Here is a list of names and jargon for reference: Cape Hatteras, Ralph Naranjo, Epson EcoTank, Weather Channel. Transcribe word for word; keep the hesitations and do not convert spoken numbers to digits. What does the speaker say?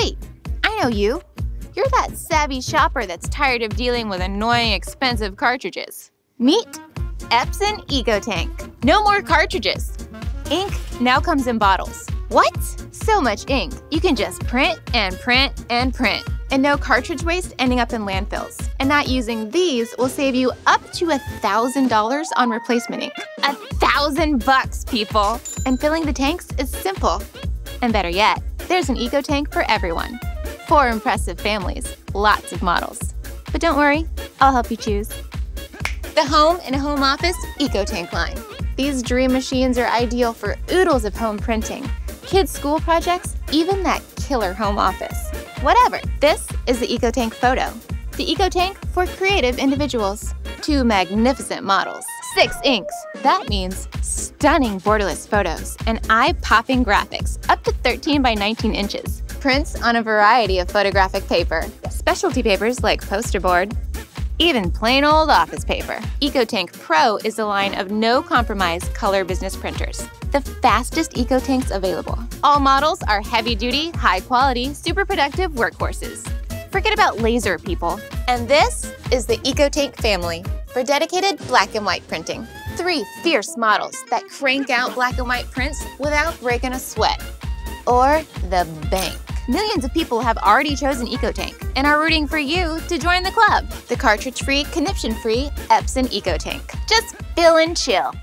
wait, I know you. You're that savvy shopper that's tired of dealing with annoying, expensive cartridges. Meet Epson EcoTank. No more cartridges. Ink now comes in bottles. What? So much ink. You can just print and print and print. And no cartridge waste ending up in landfills. And not using these will save you up to one thousand dollars on replacement ink. A thousand bucks, people! And filling the tanks is simple. And better yet, there's an EcoTank for everyone. Four impressive families, lots of models. But don't worry, I'll help you choose. The Home and Home Office EcoTank line. These dream machines are ideal for oodles of home printing, kids' school projects, even that killer home office. Whatever, this is the EcoTank Photo. The EcoTank for creative individuals. Two magnificent models, six inks. That means stunning borderless photos and eye-popping graphics up to thirteen by nineteen inches. Prints on a variety of photographic paper, specialty papers like poster board, even plain old office paper. EcoTank Pro is a line of no-compromise color business printers, the fastest EcoTanks available. All models are heavy-duty, high-quality, super-productive workhorses. Forget about laser, people. And this is the EcoTank family for dedicated black and white printing. Three fierce models that crank out black and white prints without breaking a sweat. Or the bank. Millions of people have already chosen EcoTank and are rooting for you to join the club. The cartridge-free, conniption-free Epson EcoTank. Just fill and chill.